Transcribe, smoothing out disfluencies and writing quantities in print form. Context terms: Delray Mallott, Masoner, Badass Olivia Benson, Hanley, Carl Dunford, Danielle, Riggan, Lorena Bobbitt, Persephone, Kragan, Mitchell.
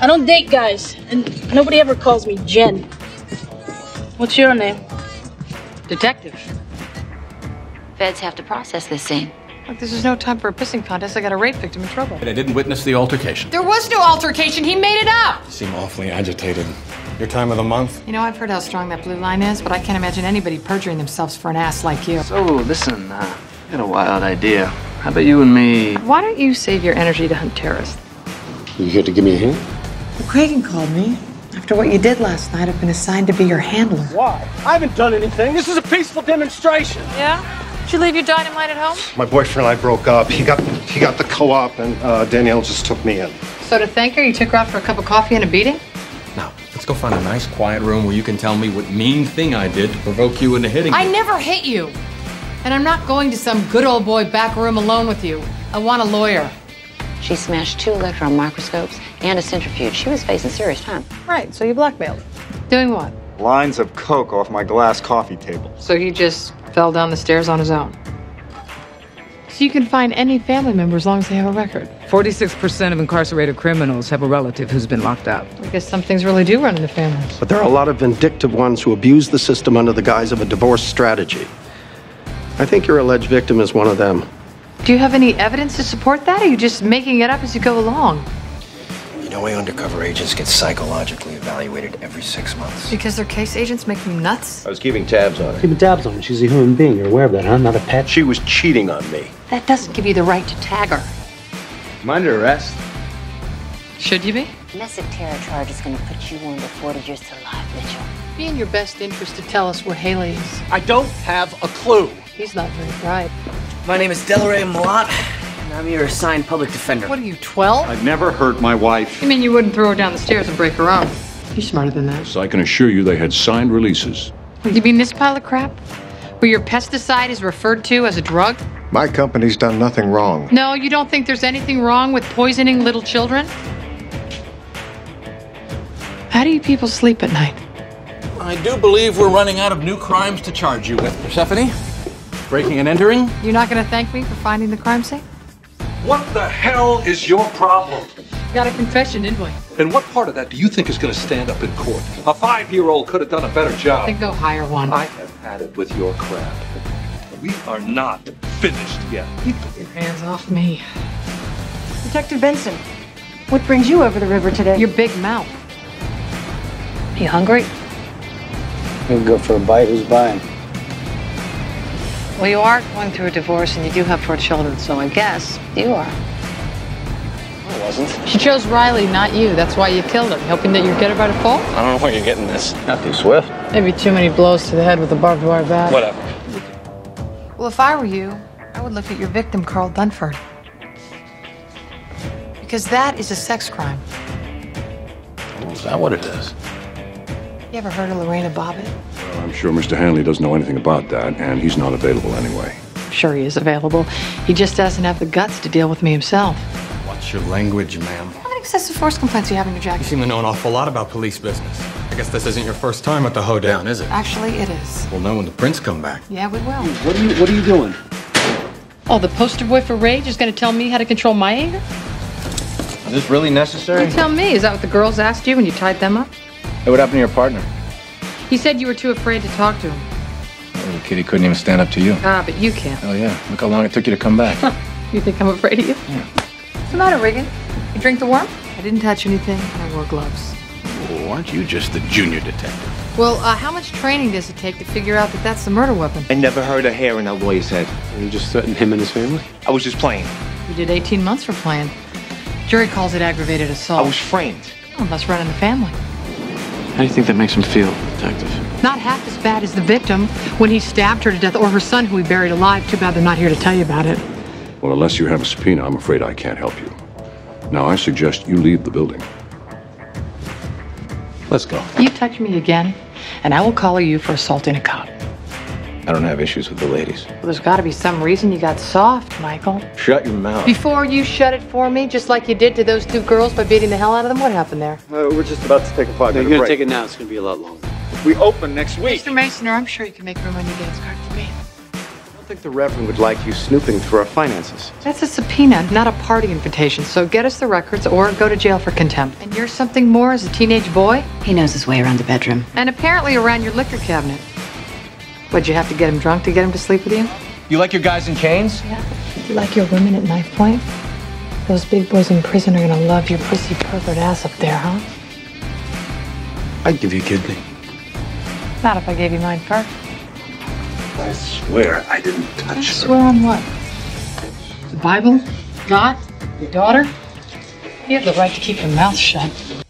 I don't date guys, and nobody ever calls me Jen. What's your name? Detective. Feds have to process this scene. Look, this is no time for a pissing contest. I got a rape victim in trouble. And I didn't witness the altercation. There was no altercation. He made it up. You seem awfully agitated. Your time of the month? You know, I've heard how strong that blue line is, but I can't imagine anybody perjuring themselves for an ass like you. So, listen, I got a wild idea. How about you and me? Why don't you save your energy to hunt terrorists? You here to give me a hint? Well, Kragan called me. After what you did last night, I've been assigned to be your handler. Why? I haven't done anything. This is a peaceful demonstration. Yeah? Did you leave your dynamite at home? My boyfriend and I broke up. He got the co-op, and Danielle just took me in. So to thank her, you took her out for a cup of coffee and a beating? No. Let's go find a nice, quiet room where you can tell me what mean thing I did to provoke you into hitting me. I never hit you. And I'm not going to some good old boy back room alone with you. I want a lawyer. She smashed 2 electron microscopes and a centrifuge. She was facing serious time. Right, so you blackmailed her. Doing what? Lines of coke off my glass coffee table. So he just fell down the stairs on his own. So you can find any family member as long as they have a record. 46% of incarcerated criminals have a relative who's been locked up. I guess some things really do run in the families. But there are a lot of vindictive ones who abuse the system under the guise of a divorce strategy. I think your alleged victim is one of them. Do you have any evidence to support that, or are you just making it up as you go along? You know why undercover agents get psychologically evaluated every 6 months? Because their case agents make them nuts? I was keeping tabs on her. Keeping tabs on her. She's a human being. You're aware of that, huh? Not a pet. She was cheating on me. That doesn't give you the right to tag her. I'm under arrest. Should you be? Massive terror charge is going to put you under 40 years to life, Mitchell. Be in your best interest to tell us where Hanley is. I don't have a clue. He's not very bright. My name is Delray Mallott. I'm your assigned public defender. What are you, 12? I've never hurt my wife. You mean you wouldn't throw her down the stairs and break her arm? You're smarter than that. So I can assure you they had signed releases. You mean this pile of crap? Where your pesticide is referred to as a drug? My company's done nothing wrong. No, you don't think there's anything wrong with poisoning little children? How do you people sleep at night? I do believe we're running out of new crimes to charge you with, Persephone. Breaking and entering? You're not going to thank me for finding the crime scene? What the hell is your problem? Got a confession, didn't we? And what part of that do you think is going to stand up in court? A 5-year-old could have done a better job. Then go hire one. I have had it with your crap. We are not finished yet. You put your hands off me. Detective Benson, what brings you over the river today? Your big mouth. Are you hungry? We'll go for a bite. Who's buying? Well, you are going through a divorce, and you do have 4 children, so I guess you are. I wasn't. She chose Riley, not you. That's why you killed him. Hoping that you'd get her by default? I don't know where you're getting this. Not too swift. Maybe too many blows to the head with a barbed wire bat. Whatever. Well, if I were you, I would look at your victim, Carl Dunford. Because that is a sex crime. Well, is that what it is? You ever heard of Lorena Bobbitt? I'm sure Mr. Hanley doesn't know anything about that, and he's not available anyway. I'm sure he is available. He just doesn't have the guts to deal with me himself. Watch your language, ma'am. How many excessive force complaints do you have in your jacket? You seem to know an awful lot about police business. I guess this isn't your first time at the hoedown, is it? Actually, it is. We'll know when the prints come back. Yeah, we will. What are you doing? Oh, the poster boy for rage is going to tell me how to control my anger? Is this really necessary? You tell me. Is that what the girls asked you when you tied them up? Hey, what happened to your partner? He said you were too afraid to talk to him. Little kitty couldn't even stand up to you. Ah, but you can. Oh, yeah. Look how long it took you to come back. You think I'm afraid of you? Yeah. What's the matter, Riggan? You drink the warm? I didn't touch anything, and I wore gloves. Oh, aren't you just the junior detective? Well, how much training does it take to figure out that that's the murder weapon? I never heard a hair in that lawyer's head. You just threatened him and his family? I was just playing. You did 18 months for playing. Jury calls it aggravated assault. I was framed. Oh, must run in the family. How do you think that makes him feel, Detective? Not half as bad as the victim when he stabbed her to death, or her son who he buried alive. Too bad they're not here to tell you about it. Well, unless you have a subpoena, I'm afraid I can't help you. Now, I suggest you leave the building. Let's go. You touch me again, and I will collar you for assaulting a cop. I don't have issues with the ladies. Well, there's got to be some reason you got soft, Michael. Shut your mouth. Before you shut it for me, just like you did to those 2 girls by beating the hell out of them, what happened there? We're just about to take a 5-minute break. You're going to take it now. It's going to be a lot longer. We open next week. Mr. Masoner, I'm sure you can make room on your dance card for me. think the Reverend would like you snooping through our finances. That's a subpoena, not a party invitation. So get us the records or go to jail for contempt. And you're something more as a teenage boy? He knows his way around the bedroom. And apparently around your liquor cabinet. What'd you have to get him drunk to get him to sleep with you? You like your guys in chains? Yeah. You like your women at knife point? Those big boys in prison are gonna love your prissy pervert ass up there, huh? I'd give you kidney. Not if I gave you mine first. I swear I didn't touch her. Swear on what? The Bible? God? Your daughter? You have the right to keep your mouth shut.